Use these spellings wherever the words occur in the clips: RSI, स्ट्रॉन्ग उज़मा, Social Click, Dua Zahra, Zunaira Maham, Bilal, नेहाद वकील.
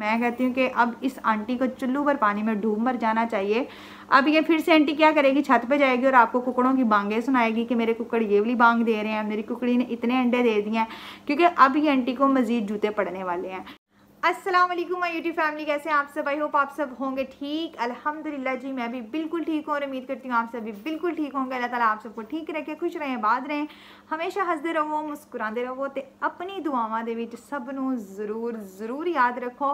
मैं कहती हूँ कि अब इस आंटी को चुल्लू भर पानी में डूब मर जाना चाहिए। अब ये फिर से आंटी क्या करेगी, छत पे जाएगी और आपको कुकड़ों की बांगें सुनाएगी कि मेरे कुकड़ ये वाली बांग दे रहे हैं, मेरी कुकड़ी ने इतने अंडे दे दिए हैं, क्योंकि अब ये आंटी को मज़ीद जूते पड़ने वाले हैं। अस्सलाम वालेकुम माय यूट्यूब फैमिली, कैसे हैं आप सब? आई होप आप सब होंगे ठीक। अल्हम्दुलिल्लाह जी मैं भी बिल्कुल ठीक हूँ और उम्मीद करती हूँ आप सब भी बिल्कुल ठीक होंगे। अल्लाह ताला आप सबको ठीक रखे, खुश रहें, बात रहें, हमेशा हंसते रहो, मुस्कुराते रहो ते अपनी दुआवां दे विच सब नूं जरूर जरूर याद रखो।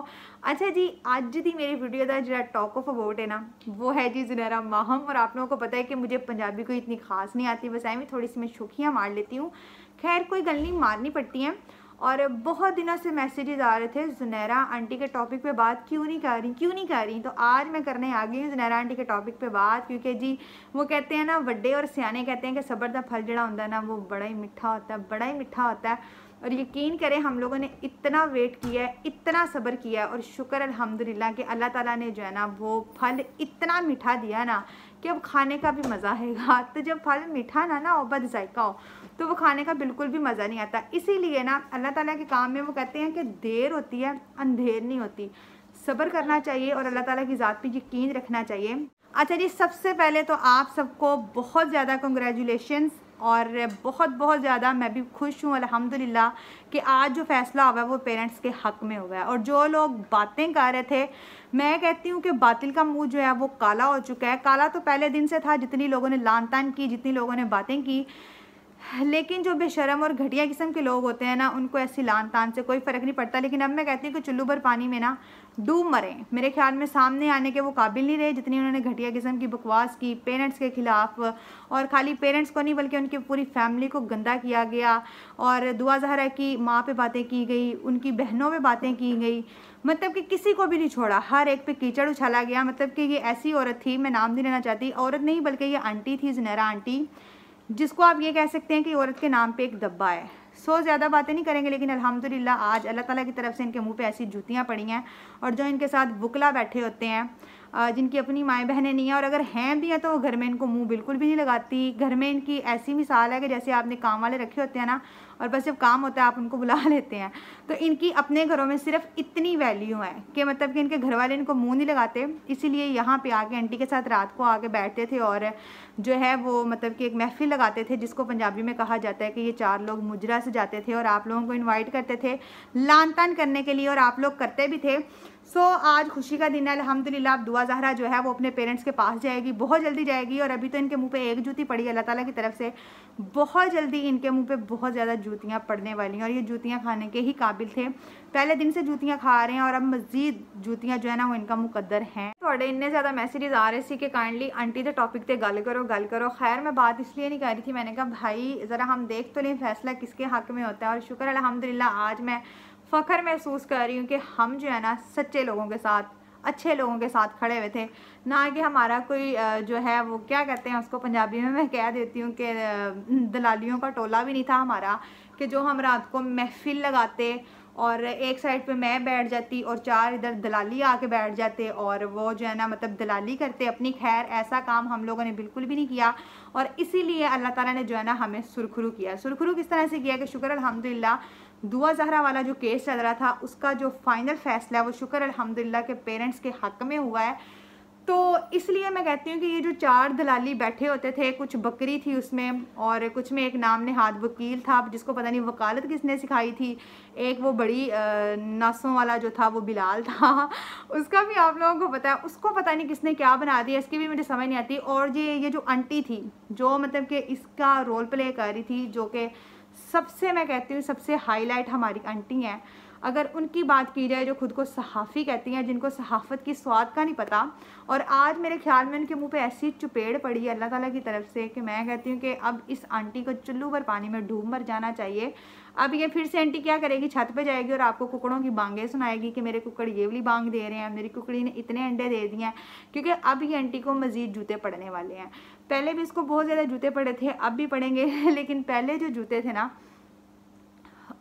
अच्छा जी, अज दी मेरी वीडियो का जो टॉक ऑफ अबाउट है ना, वो है जी ज़ुनैरा माहम। और आप लोगों को पता है कि मुझे पंजाबी कोई इतनी खास नहीं आती, बस आई मैं थोड़ी सी मैं शुखियाँ मार लेती हूँ, खैर कोई गल नहीं, मारनी पड़ती हैं। और बहुत दिनों से मैसेजेस आ रहे थे, ज़ुनैरा आंटी के टॉपिक पे बात क्यों नहीं कर रही, तो आज मैं करने आ गई हूँ ज़ुनैरा आंटी के टॉपिक पे बात। क्योंकि जी वो कहते हैं ना, बड़े और सियाने कहते हैं कि सब्र का फल जड़ा होता है ना, वो बड़ा ही मीठा होता है। और यकीन करें हम लोगों ने इतना वेट किया है, इतना सब्र किया है, और शुक्र अल्हम्दुलिल्लाह कि अल्लाह ताला ने जो है ना वो फल इतना मीठा दिया ना कि अब खाने का भी मज़ा आएगा। तो जब फल मीठा ना हो, बद जायका हो, तो वो खाने का बिल्कुल भी मज़ा नहीं आता। इसीलिए ना अल्लाह ताला के काम में वो कहते हैं कि देर होती है, अंधेर नहीं होती। सब्र करना चाहिए और अल्लाह ताला की ज़ात पे यकीन रखना चाहिए। अच्छा जी, सबसे पहले तो आप सबको बहुत ज़्यादा कंग्रेचुलेशंस और बहुत ज़्यादा मैं भी खुश हूँ अल्हम्दुलिल्लाह कि आज जो फ़ैसला हुआ है वो पेरेंट्स के हक़ में हुआ है। और जो लोग बातें कर रहे थे, मैं कहती हूँ कि बातिल का मुंह जो है वो काला हो चुका है। काला तो पहले दिन से था, जितनी लोगों ने लानतान की, जितनी लोगों ने बातें की, लेकिन जो बेशरम और घटिया किस्म के लोग होते हैं ना, उनको ऐसी लान तान से कोई फ़र्क नहीं पड़ता। लेकिन अब मैं कहती हूँ कि चुल्लू भर पानी में ना डूब मरें। मेरे ख्याल में सामने आने के वो काबिल नहीं रहे, जितनी उन्होंने घटिया किस्म की बकवास की पेरेंट्स के ख़िलाफ़। और खाली पेरेंट्स को नहीं बल्कि उनकी पूरी फैमिली को गंदा किया गया, और दुआ ज़हरा की माँ पर बातें की गई, उनकी बहनों पर बातें की गई, मतलब कि किसी को भी नहीं छोड़ा, हर एक पे कीचड़ उछाला गया। मतलब कि ये ऐसी औरत थी, मैं नाम नहीं लेना चाहती, औरत नहीं बल्कि ये आंटी थी, ज़ुनैरा आंटी, जिसको आप ये कह सकते हैं कि औरत के नाम पे एक दब्बा है। ज़्यादा बातें नहीं करेंगे, लेकिन अल्हम्दुलिल्लाह आज अल्लाह ताला की तरफ से इनके मुंह पे ऐसी जूतियाँ पड़ी हैं। और जो इनके साथ बुकला बैठे होते हैं, जिनकी अपनी माएँ बहनें नहीं हैं, और अगर हैं भी हैं तो घर में इनको मुंह बिल्कुल भी नहीं लगाती। घर में इनकी ऐसी मिसाल है कि जैसे आपने काम वाले रखे होते हैं ना, और बस जब काम होता है आप उनको बुला लेते हैं। तो इनकी अपने घरों में सिर्फ इतनी वैल्यू है कि मतलब कि इनके घर वाले इनको मुँह नहीं लगाते। इसीलिए यहाँ पर आके आंटी के साथ रात को आके बैठते थे और जो है वो मतलब कि एक महफिल लगाते थे, जिसको पंजाबी में कहा जाता है कि ये चार लोग मुजरा से जाते थे और आप लोगों को इनवाइट करते थे लान तान करने के लिए, और आप लोग करते भी थे। आज खुशी का दिन है अल्हम्दुलिल्लाह। दुआ ज़हरा जो है वो अपने पेरेंट्स के पास जाएगी, बहुत जल्दी जाएगी। और अभी तो इनके मुंह पे एक जूती पड़ी, अल्लाह ताला की तरफ से बहुत जल्दी इनके मुंह पे बहुत ज़्यादा जूतियाँ पड़ने वाली हैं। और ये जूतियाँ खाने के ही काबिल थे, पहले दिन से जूतियाँ खा रहे हैं, और अब मज़ीद जूतियाँ जो है ना वो इनका मुकद्दर हैं। थोड़े इन्ने ज़्यादा मैसेजेस आ रहे थे कि काइंडली आंटी दे टॉपिक पर गल करो। खैर मैं बात इसलिए नहीं कर रही थी, मैंने कहा भाई ज़रा हम देख तो लें फैसला किसके हक़ में होता है। और शुक्र अल्हम्दुलिल्लाह आज मैं फ़ख्र महसूस कर रही हूँ कि हम जो है ना सच्चे लोगों के साथ, अच्छे लोगों के साथ खड़े हुए थे, ना कि हमारा कोई जो है वो क्या कहते हैं उसको पंजाबी में, मैं कह देती हूँ कि दलालियों का टोला भी नहीं था हमारा, कि जो हम रात को महफिल लगाते और एक साइड पे मैं बैठ जाती और चार इधर दलाली आके बैठ जाते और वो जो है ना मतलब दलाली करते अपनी। खैर ऐसा काम हम लोगों ने बिल्कुल भी नहीं किया, और इसीलिए अल्लाह ताला ने जो है ना हमें सुरखरू किया। सुरखरू किस तरह से किया कि शुक्र अल्हम्दुलिल्लाह दुआ ज़हरा वाला जो केस चल रहा था उसका जो फ़ाइनल फ़ैसला है वो शुक्र अल्हम्दुलिल्लाह के पेरेंट्स के हक़ में हुआ है। तो इसलिए मैं कहती हूँ कि ये जो चार दलाली बैठे होते थे, कुछ बकरी थी उसमें और कुछ में एक नाम नेहाद वकील था, जिसको पता नहीं वकालत किसने सिखाई थी। एक वो बड़ी नासों वाला जो था वो बिलाल था, उसका भी आप लोगों को पता है, उसको पता नहीं किसने क्या बना दिया, इसकी भी मुझे समझ नहीं आती। और ये जो आंटी थी जो मतलब कि इसका रोल प्ले कर रही थी, जो कि सबसे मैं कहती हूँ सबसे हाईलाइट हमारी आंटी हैं। अगर उनकी बात की जाए जो ख़ुद को सहाफ़ी कहती हैं, जिनको सहाफ़त की स्वाद का नहीं पता, और आज मेरे ख्याल में उनके मुंह पे ऐसी चुपेड़ पड़ी है अल्लाह ताला की तरफ से कि मैं कहती हूँ कि अब इस आंटी को चुल्लू भर पानी में डूब मर जाना चाहिए। अब ये फिर से आंटी क्या करेगी, छत पे जाएगी और आपको कुकड़ों की बांगें सुनाएगी कि मेरे कुकड़ ये वाली बांग दे रहे हैं, मेरी कुकड़ी ने इतने अंडे दे दिए हैं, क्योंकि अब ये आंटी को मज़ीद जूते पड़ने वाले हैं। पहले भी इसको बहुत ज़्यादा जूते पड़े थे, अब भी पड़ेंगे, लेकिन पहले जो जूते थे ना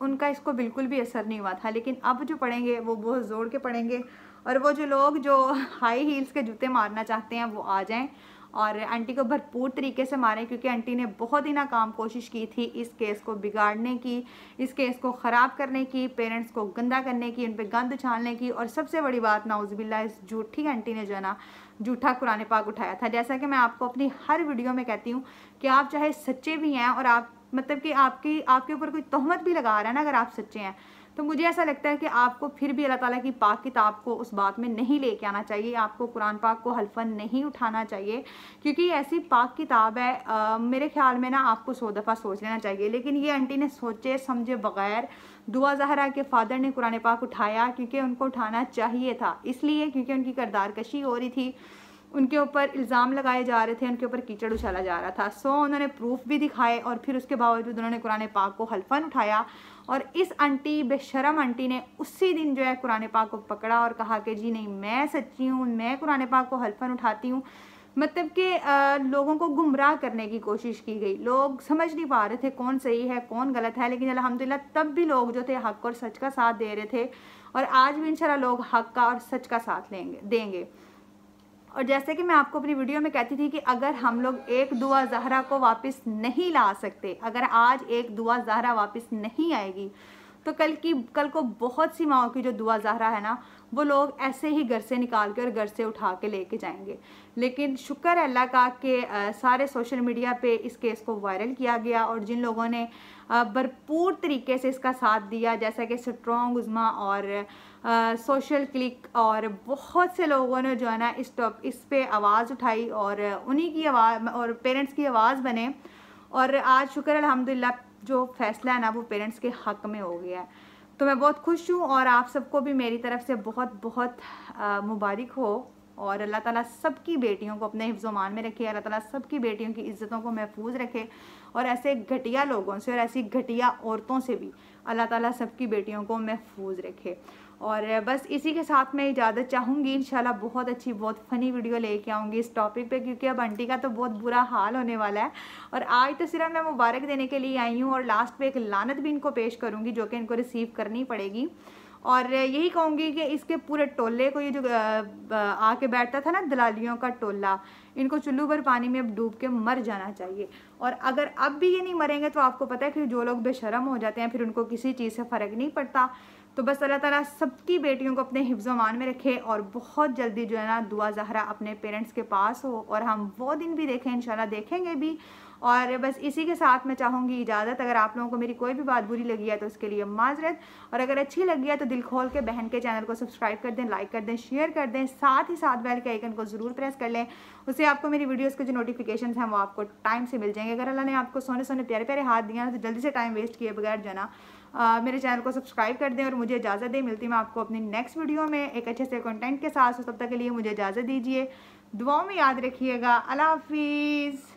उनका इसको बिल्कुल भी असर नहीं हुआ था, लेकिन अब जो पड़ेंगे वो बहुत ज़ोर के पड़ेंगे। और वो जो लोग जो हाई हील्स के जूते मारना चाहते हैं वो आ जाएं और आंटी को भरपूर तरीके से मारें, क्योंकि आंटी ने बहुत ही नाकाम कोशिश की थी इस केस को बिगाड़ने की, इस केस को ख़राब करने की, पेरेंट्स को गंदा करने की, उन पर गंद उछालने की। और सबसे बड़ी बात, नाउज़ुबिल्लाह, इस झूठी आंटी ने जो है ना झूठा कुरान पाक उठाया था। जैसा कि मैं आपको अपनी हर वीडियो में कहती हूँ कि आप चाहे सच्चे भी हैं और आप मतलब कि आपके ऊपर कोई तोहमत भी लगा रहा है ना, अगर आप सच्चे हैं तो मुझे ऐसा लगता है कि आपको फिर भी अल्लाह ताला की पाक किताब को उस बात में नहीं लेके आना चाहिए, आपको कुरान पाक को हल्फन नहीं उठाना चाहिए, क्योंकि ऐसी पाक किताब है। मेरे ख्याल में ना आपको 100 दफ़ा सोच लेना चाहिए। लेकिन ये आंटी ने सोचे समझे बगैर, दुआ ज़हरा के फ़ादर ने कुरान पाक उठाया, क्योंकि उनको उठाना चाहिए था, इसलिए क्योंकि उनकी किरदारकशी हो रही थी, उनके ऊपर इल्ज़ाम लगाए जा रहे थे, उनके ऊपर कीचड़ उछाला जा रहा था। सो उन्होंने प्रूफ भी दिखाए और फिर उसके बावजूद उन्होंने कुरान पाक को हल्फन उठाया। और इस आंटी, बेशरम आंटी ने उसी दिन जो है कुरान पाक को पकड़ा और कहा कि जी नहीं, मैं सच्ची हूँ, मैं कुरान पाक को हल्फन उठाती हूँ। मतलब कि लोगों को गुमराह करने की कोशिश की गई। लोग समझ नहीं पा रहे थे कौन सही है कौन गलत है, लेकिन अल्हम्दुलिल्लाह तब भी लोग जो थे हक़ और सच का साथ दे रहे थे, और आज भी इंशाल्लाह लोग हक़ का और सच का साथ देंगे। और जैसे कि मैं आपको अपनी वीडियो में कहती थी कि अगर हम लोग एक दुआ ज़हरा को वापस नहीं ला सकते, अगर आज एक दुआ ज़हरा वापस नहीं आएगी, तो कल को बहुत सी माओं की जो दुआ ज़हरा है ना, वो लोग ऐसे ही घर से निकाल के और घर से उठा के लेके जाएंगे। लेकिन शुक्र है अल्लाह का कि सारे सोशल मीडिया पे इस केस को वायरल किया गया, और जिन लोगों ने भरपूर तरीके से इसका साथ दिया, जैसा कि स्ट्रॉन्ग उज़मा और सोशल क्लिक और बहुत से लोगों ने जो है ना इस पे आवाज़ उठाई और उन्हीं की आवाज़ और पेरेंट्स की आवाज़ बने, और आज शुक्र अल्हम्दुलिल्लाह जो फ़ैसला है ना वो पेरेंट्स के हक़ में हो गया है। तो मैं बहुत खुश हूँ, और आप सबको भी मेरी तरफ़ से बहुत बहुत मुबारक हो, और अल्लाह ताला सबकी बेटियों को अपने हिफ्ज़-ओ-मान में रखे, अल्लाह ताला सबकी बेटियों की इज़्ज़तों को महफूज रखे, और ऐसे घटिया लोगों से और ऐसी घटिया औरतों से भी अल्लाह ताला सबकी बेटियों को महफूज रखे। और बस इसी के साथ मैं इजाज़त चाहूँगी। इंशाल्लाह बहुत अच्छी, बहुत फ़नी वीडियो लेके आऊँगी इस टॉपिक पे, क्योंकि अब आंटी का तो बहुत बुरा हाल होने वाला है। और आज तो सिर्फ मैं मुबारक देने के लिए आई हूँ, और लास्ट पे एक लानत भी इनको पेश करूँगी जो कि इनको रिसीव करनी पड़ेगी। और यही कहूँगी कि इसके पूरे टोले को, ये जो आके बैठता था ना दलालियों का टोला, इनको चुल्लू भर पानी में अब डूब के मर जाना चाहिए। और अगर अब भी ये नहीं मरेंगे तो आपको पता है कि जो लोग बेशरम हो जाते हैं फिर उनको किसी चीज़ से फ़र्क नहीं पड़ता। तो बस अल्लाह ताला सबकी बेटियों को अपने हिफ्ज़-ओ-मान में रखे, और बहुत जल्दी जो है ना दुआ ज़हरा अपने पेरेंट्स के पास हो, और हम वो दिन भी देखें, इंशाल्लाह देखेंगे भी। और बस इसी के साथ मैं चाहूँगी इजाज़त। अगर आप लोगों को मेरी कोई भी बात बुरी लगी है तो उसके लिए माजरत, और अगर अच्छी लगी है तो दिल खोल के बहन के चैनल को सब्सक्राइब कर दें, लाइक कर दें, शेयर कर दें, साथ ही साथ बेल के आइकन को ज़रूर प्रेस कर लें। उससे आपको मेरी वीडियोज़ के जो नोटिफिकेशन हैं वो आपको टाइम से मिल जाएंगे। अगर अल्लाह ने आपको सोने सोने प्यारे प्यारे हाथ दिया तो जल्दी से टाइम वेस्ट किए बगैर जाना मेरे चैनल को सब्सक्राइब कर दें और मुझे इजाज़त दें। मिलती मैं आपको अपनी नेक्स्ट वीडियो में एक अच्छे से कंटेंट के साथ। तब तक के लिए मुझे इजाज़त दीजिए, दुआओं में याद रखिएगा। अल्लाह हाफिज़।